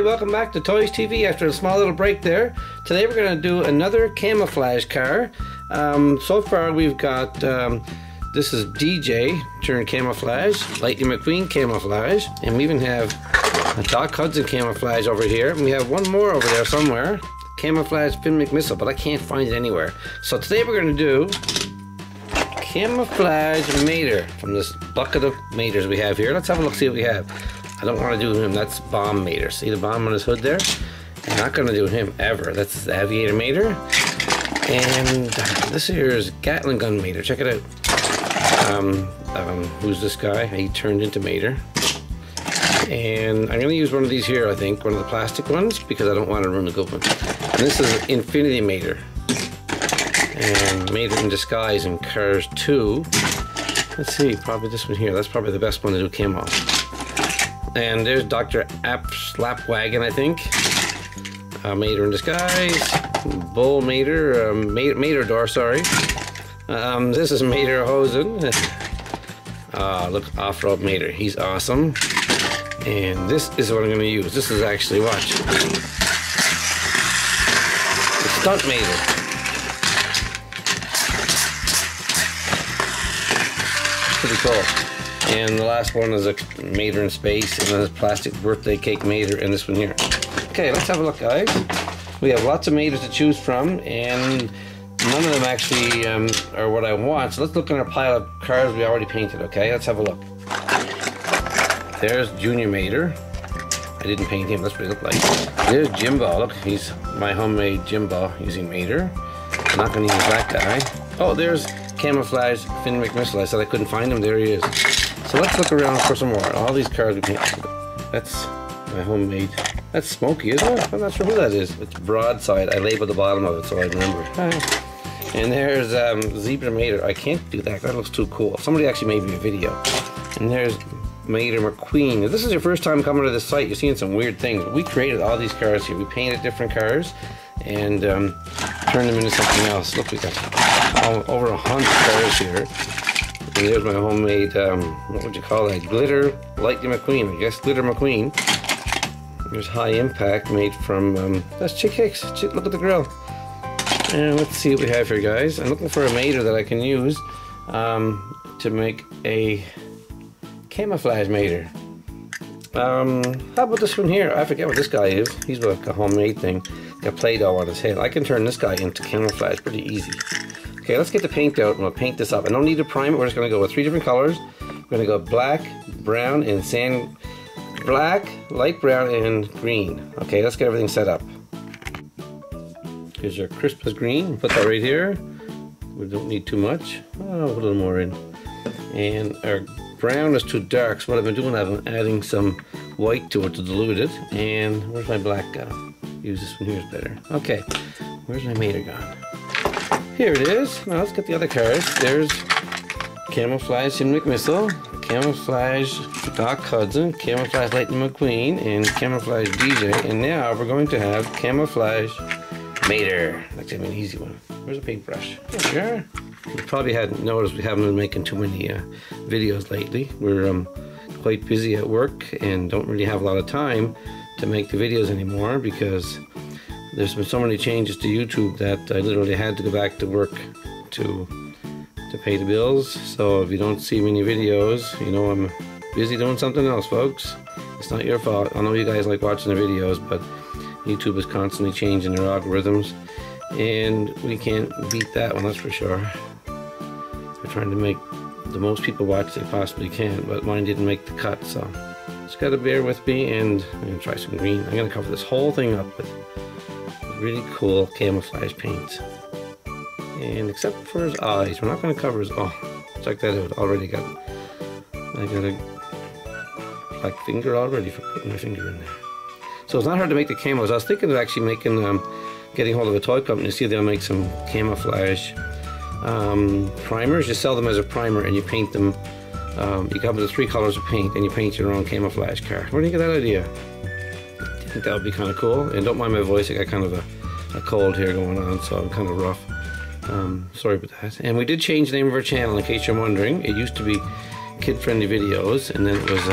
everybody, welcome back to Toys TV after a small little break there. Today we're going to do another camouflage car. So far we've got, this is DJ turned camouflage, Lightning McQueen camouflage, and we even have a Doc Hudson camouflage over here. And we have one more over there somewhere, camouflage Finn McMissile, but I can't find it anywhere. So today we're going to do camouflage Mater from this bucket of Maters we have here. Let's have a look, see what we have. I don't want to do him, that's Bomb Mater. See the bomb on his hood there? I'm not going to do him ever. That's the Aviator Mater. And this here is Gatling Gun Mater. Check it out. Who's this guy? He turned into Mater. And I'm going to use one of these here, I think. One of the plastic ones, because I don't want to ruin the good one. And this is Infinity Mater. And Mater in Disguise in Cars 2. Let's see, probably this one here. That's probably the best one to do camo. And there's Dr. App Slapwagon, I think. Mater in Disguise. Bull Mater. Matador, sorry. This is Mater Hosen. Look, Off-Road Mater. He's awesome. And this is what I'm going to use. This is actually, watch. The Stunt Mater. Pretty cool. And the last one is a Mater in Space, and then a plastic birthday cake Mater, and this one here. Okay, let's have a look, guys. We have lots of Maters to choose from, and none of them actually are what I want. So let's look in our pile of cars we already painted, okay? Let's have a look. There's Junior Mater. I didn't paint him, that's what he looked like. There's Jimbo. Look, he's my homemade Jimbo using Mater. I'm not going to use that guy. Oh, there's Camouflage Finn McMissile. I said I couldn't find him. There he is. So let's look around for some more. All these cars we painted. That's my homemade. That's Smokey, isn't it? I'm not sure who that is. It's Broadside. I labeled the bottom of it so I remember. And there's Zebra Mater. I can't do that. That looks too cool. Somebody actually made me a video. And there's Mater McQueen. If this is your first time coming to this site, you're seeing some weird things. We created all these cars here. We painted different cars and turned them into something else. Look, we got over 100 cars here. And there's my homemade, what would you call that? Glitter Lightning McQueen, I guess. Glitter McQueen. There's High Impact made from, that's Chick Hicks. Look at the grill. And let's see what we have here, guys. I'm looking for a Mater that I can use to make a camouflage Mater. How about this one here? I forget what this guy is. He's like a homemade thing. Got Play-Doh on his head. I can turn this guy into camouflage pretty easy. Okay, let's get the paint out and we'll paint this up. I don't need to prime it, we're just going to go with three different colors. We're going to go black, brown, and sand. Black, light brown, and green. Okay, let's get everything set up. Here's your Christmas green. Put that right here. We don't need too much. Oh, put a little more in. And our brown is too dark, so what I've been doing, I've been adding some white to it to dilute it. And where's my black gone? Use this one here is better. Okay, where's my Mater gone? Here it is. Now let's get the other cards. There's Camouflage Finn McMissile, Camouflage Doc Hudson, Camouflage Lightning McQueen, and Camouflage DJ. And now we're going to have Camouflage Mater. That's an easy one. Where's the paintbrush? There we are. You probably hadn't noticed we haven't been making too many videos lately. We're quite busy at work and don't really have a lot of time to make the videos anymore because there's been so many changes to YouTube that I literally had to go back to work to pay the bills. So if you don't see many videos, you know I'm busy doing something else, folks. It's not your fault. I know you guys like watching the videos, but YouTube is constantly changing their algorithms. And we can't beat that one, that's for sure. They're trying to make the most people watch they possibly can, but mine didn't make the cut, so it's got to bear with me. And I'm going to try some green. I'm going to cover this whole thing up with really cool camouflage paints, and except for his eyes, we're not going to cover his. Oh, check that out! Already got. I got a black finger already for putting my finger in there. So it's not hard to make the camos. I was thinking of actually making, getting hold of a toy company to see if they'll make some camouflage primers. You sell them as a primer, and you paint them. You come up with 3 colors of paint, and you paint your own camouflage car. Where do you get that idea? I think that would be kind of cool. And don't mind my voice, I got kind of a cold here going on, so I'm kind of rough. Sorry about that. And we did change the name of our channel, in case you're wondering. It used to be Kid Friendly Videos, and then it was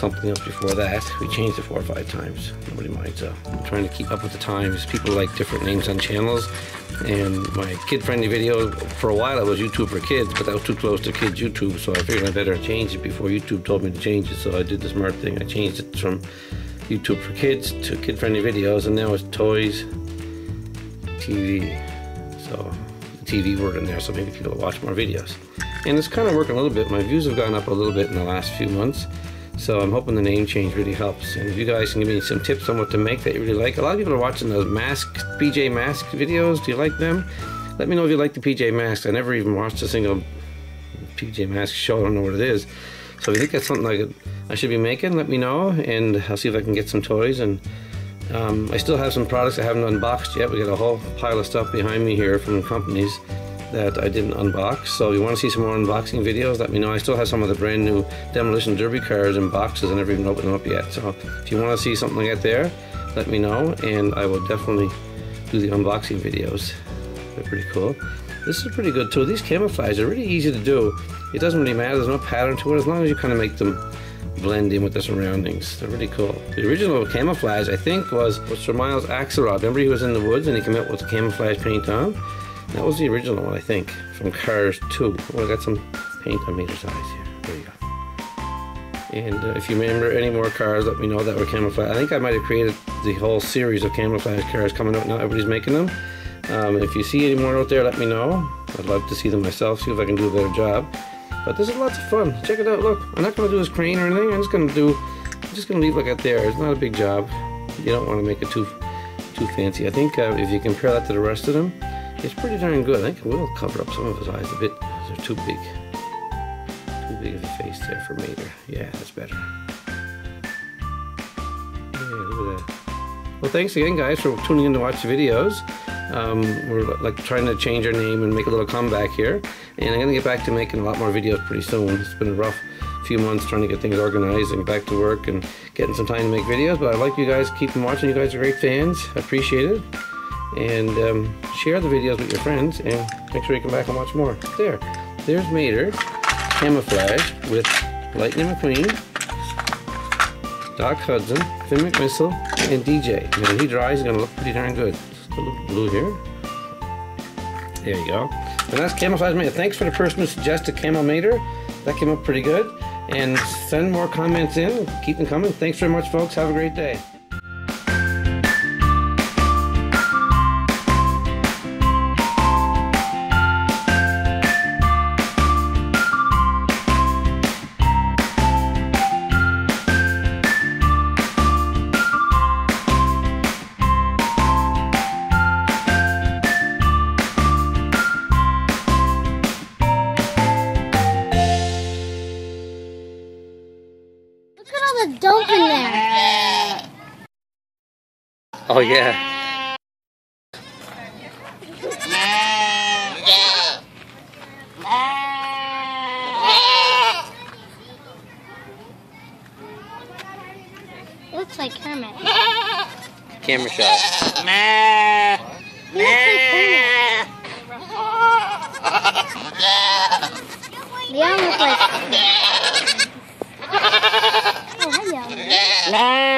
something else before that. We changed it 4 or 5 times. Nobody minds. I'm trying to keep up with the times. People like different names on channels. And my kid-friendly video, for a while it was YouTube for kids, but that was too close to kids YouTube, so I figured I better change it before YouTube told me to change it. So I did the smart thing. I changed it from YouTube for kids to kid-friendly videos, and now it's Toys TV. So TV word in there, so maybe people will watch more videos. And it's kind of working a little bit. My views have gone up a little bit in the last few months, so I'm hoping the name change really helps. And if you guys can give me some tips on what to make that you really like. A lot of people are watching those PJ Masks videos. Do you like them? Let me know if you like the PJ Masks. I never even watched a single PJ Masks show. I don't know what it is. So if you think that's something I should be making, let me know, and I'll see if I can get some toys. And I still have some products I haven't unboxed yet. We got a whole pile of stuff behind me here from companies that I didn't unbox. So if you want to see some more unboxing videos, let me know. I still have some of the brand new Demolition Derby cars in boxes. I never even opened them up yet. So if you want to see something like that there, let me know, and I will definitely do the unboxing videos. They're pretty cool. This is pretty good too. These camouflages are really easy to do. It doesn't really matter. There's no pattern to it, as long as you kind of make them blend in with the surroundings. They're really cool. The original camouflage, I think, was Sir Miles Axelrod. Remember, he was in the woods and he came out with the camouflage paint on? That was the original one, I think, from Cars 2. Oh, I got some paint on meter size here. There you go. And if you remember any more cars, let me know that were camouflage. I think I might have created the whole series of camouflage cars coming out now. Everybody's making them. If you see any more out there, let me know. I'd love to see them myself, see if I can do a better job. But this is lots of fun. Check it out. Look, I'm not going to do this crane or anything. I'm just going to leave like it there. It's not a big job. You don't want to make it too fancy. I think if you compare that to the rest of them, it's pretty darn good. I think it will cover up some of his eyes a bit. They're too big. Too big of a face there for me there. Yeah, that's better. Yeah, look at that. Well, thanks again, guys, for tuning in to watch the videos. We're like trying to change our name and make a little comeback here, and I'm going to get back to making a lot more videos pretty soon. It's been a rough few months trying to get things organized and back to work and getting some time to make videos, but I'd like you guys to keep them watching. You guys are great fans. I appreciate it. And share the videos with your friends, and make sure you come back and watch more. There's Mater, Camouflage with Lightning McQueen, Doc Hudson, Finn McMissile, and DJ. Now, when he dries, he's going to look pretty darn good. Just a little blue here. There you go. And that's Camouflage Mater. Thanks for the person who suggested Camo Mater. That came up pretty good. And send more comments in. Keep them coming. Thanks very much, folks. Have a great day. Dope in there. Oh yeah. Looks like Kermit. Camera shot. Looks like Kermit. They all look like Kermit. Nah.